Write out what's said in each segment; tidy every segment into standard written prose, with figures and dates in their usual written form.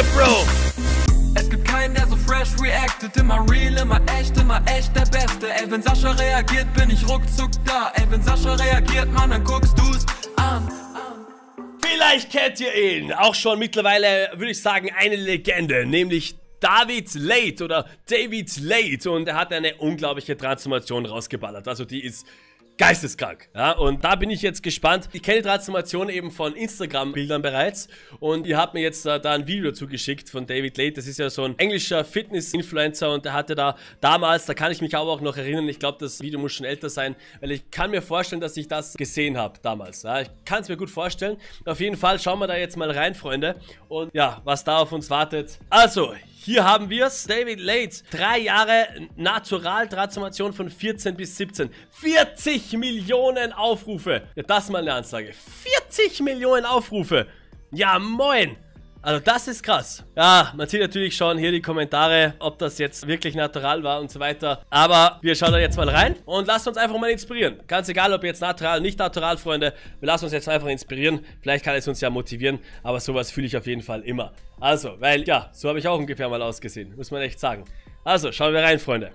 Ey, Bro! Es gibt keinen, der so fresh reactet. Immer real, immer echt der Beste. Ey, wenn Sascha reagiert, bin ich ruckzuck da. Ey, wenn Sascha reagiert, Mann, dann guckst du's an. Vielleicht kennt ihr ihn. Auch schon mittlerweile, würde ich sagen, eine Legende. Nämlich David Laid oder David Laid. Und er hat eine unglaubliche Transformation rausgeballert. Also die ist geisteskrank, ja, und da bin ich jetzt gespannt. Ich kenne die Transformation eben von Instagram-Bildern bereits und ihr habt mir jetzt da ein Video dazu geschickt von David Laid. Das ist ja so ein englischer Fitness-Influencer und der hatte da damals, da kann ich mich aber auch noch erinnern, ich glaube, das Video muss schon älter sein, weil ich kann mir vorstellen, dass ich das gesehen habe damals. Ja, ich kann es mir gut vorstellen. Auf jeden Fall schauen wir da jetzt mal rein, Freunde, und ja, was da auf uns wartet. Also, hier haben wir es, David Laid, 3 Jahre Naturaltransformation von 14 bis 17, 40 Millionen Aufrufe, ja, das ist mal eine Ansage, 40 Millionen Aufrufe, ja moin, also das ist krass. Ja, man sieht natürlich schon hier die Kommentare, ob das jetzt wirklich natural war und so weiter, aber wir schauen da jetzt mal rein und lasst uns einfach mal inspirieren, ganz egal ob jetzt natural, nicht natural, Freunde, wir lassen uns jetzt einfach inspirieren, vielleicht kann es uns ja motivieren, aber sowas fühle ich auf jeden Fall immer. Also, weil, ja, so habe ich auch ungefähr mal ausgesehen, muss man echt sagen. Also, schauen wir rein, Freunde.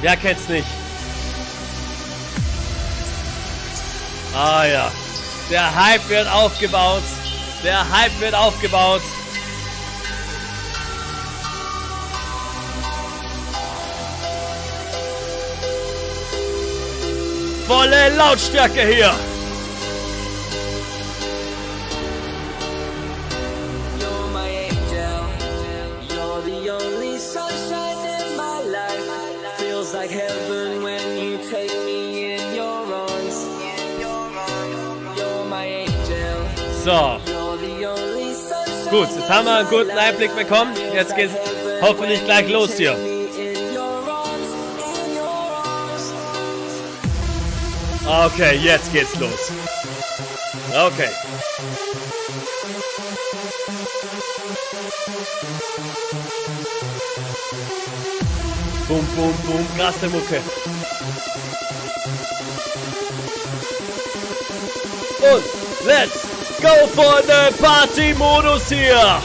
Wer kennt's nicht? Ah ja. Der Hype wird aufgebaut. Der Hype wird aufgebaut. Volle Lautstärke hier. So, gut, jetzt haben wir einen guten Einblick bekommen, jetzt geht's hoffentlich gleich los hier. Okay, jetzt geht's los. Okay. Bum, bum, bum, krasse Mucke. Und let's go for the Party-Modus hier!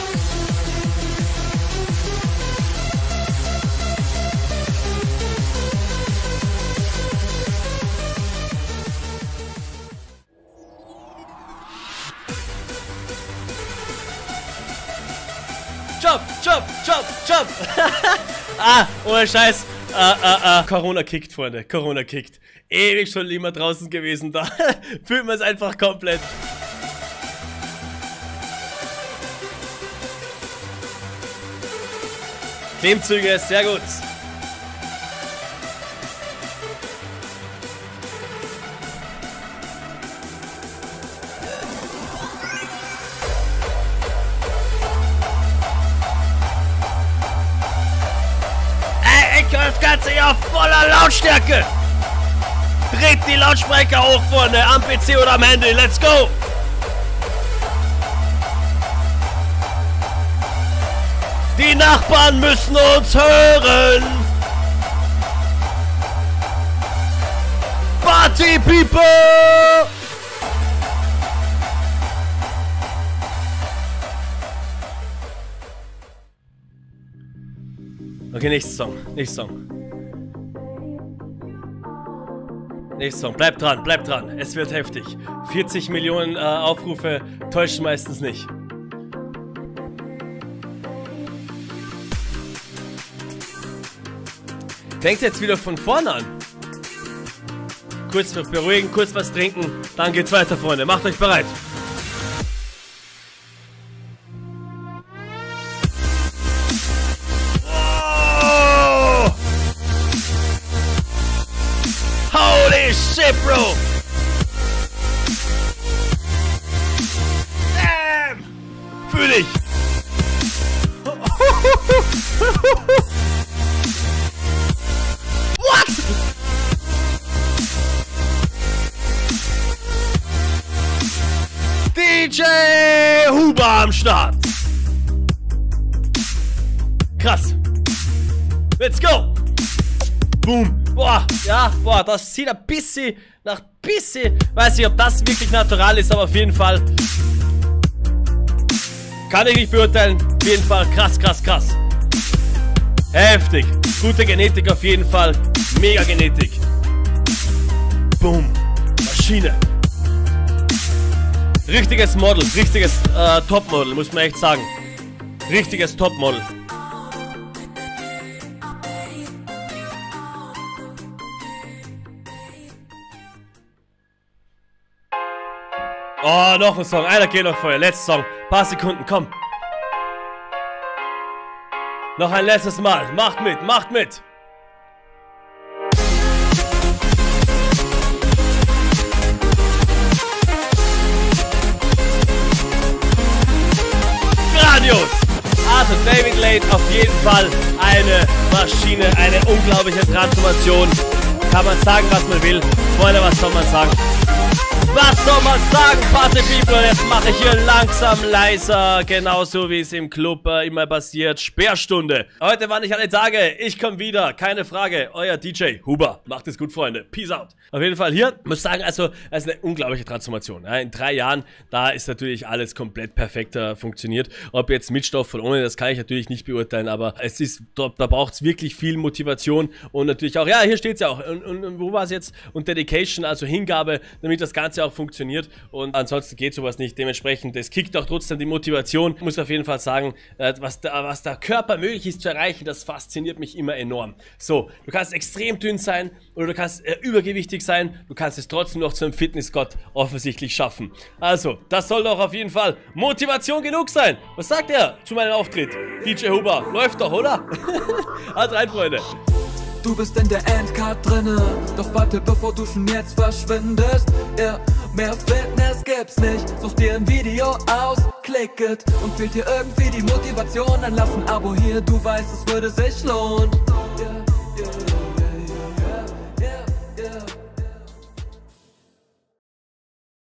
Jump, jump, jump, jump! Ah, ohne Scheiß! Corona kickt, Freunde, Corona kickt. Ewig schon immer draußen gewesen, da fühlt man es einfach komplett. Klimmzüge, sehr gut. Ey, ich höre das Ganze ja voller Lautstärke. Dreht die Lautsprecher hoch vorne, am PC oder am Handy, let's go. Die Nachbarn müssen uns hören! Party People! Okay, nächster Song. Bleib dran, es wird heftig. 40 Millionen Aufrufe täuschen meistens nicht. Fängt jetzt wieder von vorne an. Kurz beruhigen, kurz was trinken, dann geht's weiter, Freunde. Macht euch bereit. Oh! Holy shit, Bro! Damn! Fühl ich! am Start. Krass. Let's go. Boom. Boah, ja, boah, das sieht ein bisschen nach bisschen. Weiß nicht, ob das wirklich natural ist, aber auf jeden Fall. Kann ich nicht beurteilen. Auf jeden Fall krass, krass, krass. Heftig. Gute Genetik auf jeden Fall. Mega Genetik. Boom. Maschine. Richtiges Model, richtiges Topmodel, muss man echt sagen. Richtiges Topmodel. Oh, noch ein Song. Einer geht noch vorher. Letzter Song. Paar Sekunden, komm. Noch ein letztes Mal. Macht mit, macht mit. Grandios. Also David Laid auf jeden Fall eine Maschine, eine unglaubliche Transformation. Kann man sagen, was man will. Freunde, was soll man sagen? Was soll man sagen, Party People? Und jetzt mache ich hier langsam leiser, genauso wie es im Club immer passiert. Sperrstunde. Heute waren nicht alle Tage. Ich komme wieder, keine Frage. Euer DJ Huber. Macht es gut, Freunde. Peace out. Auf jeden Fall hier, muss sagen, also es ist eine unglaubliche Transformation. In 3 Jahren, da ist natürlich alles komplett perfekt funktioniert. Ob jetzt mit Stoff oder ohne, das kann ich natürlich nicht beurteilen, aber es ist, da braucht es wirklich viel Motivation und natürlich auch, ja, hier steht es ja auch. Und wo war es jetzt? Und Dedication, also Hingabe, damit das Ganze auch funktioniert, und ansonsten geht sowas nicht. Dementsprechend, es kickt auch trotzdem die Motivation. Ich muss auf jeden Fall sagen, was der Körper möglich ist zu erreichen, das fasziniert mich immer enorm. So, du kannst extrem dünn sein oder du kannst übergewichtig sein, du kannst es trotzdem noch zu einem Fitnessgott offensichtlich schaffen. Also, das soll doch auf jeden Fall Motivation genug sein. Was sagt er zu meinem Auftritt? DJ Huber, läuft doch, oder? Haut rein, Freunde. Du bist in der Endcard drinne, doch warte, bevor du schon jetzt verschwindest. Yeah, mehr Fitness gibt's nicht, such dir ein Video aus, klick it. Und fehlt dir irgendwie die Motivation, dann lass ein Abo hier, du weißt, es würde sich lohnen.